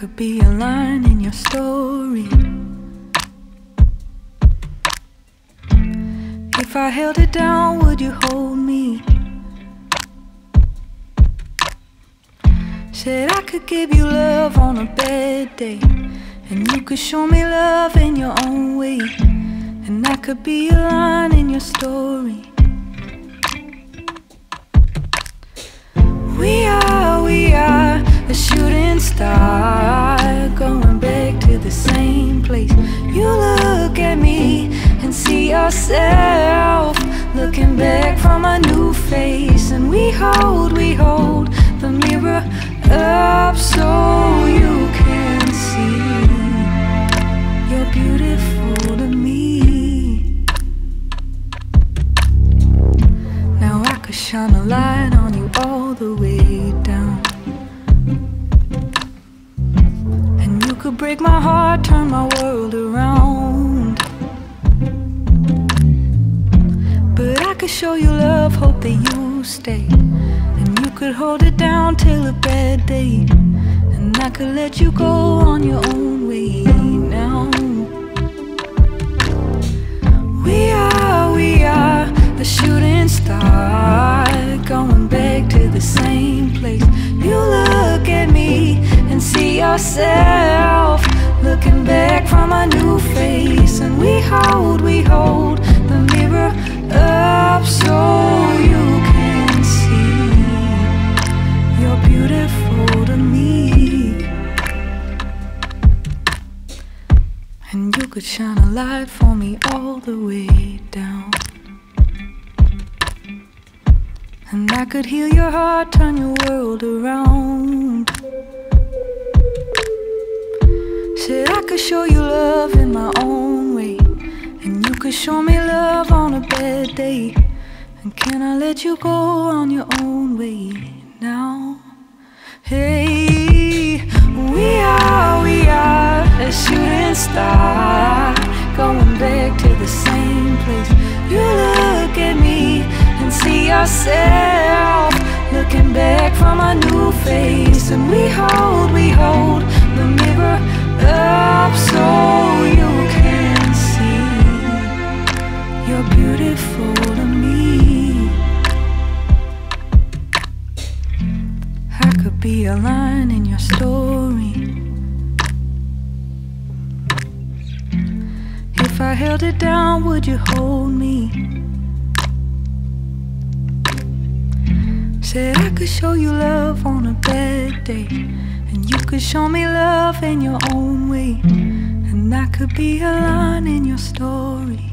could be a line in your story. If I held it down, would you hold me? Said I could give you love on a bad day, and you could show me love in your own way, and that could be a line in your story. We are a shooting star, going back to the same place. You look at me and see yourself, looking back from a new face. And we hold the mirror up so you can see. You're beautiful to me. Now I could shine a light on you all the way down, and you could break my heart, turn my world around. But I could show you love, hope that you stay, and you could hold it down till a bad day, and I could let you go on your own way now. We are a shooting star, going back to the same place. You look at me and see yourself, looking back from a new face. And we hold the mirror up so you can see. You're beautiful to me. And you could shine a light for me all the way down, and I could heal your heart, turn your world around. Said I could show you love in my own way, and you could show me love on a bad day, and can I let you go on your own way now? Hey, we are a shooting star, going back to the same place. You look at me and see yourself, looking back from a new face. And we hold the mirror up so you can see. You're beautiful to me. I could be a line in your story. If I held it down, would you hold me? Said I could show you love on a bad day, and you could show me love in your own way, and that could be a line in your story.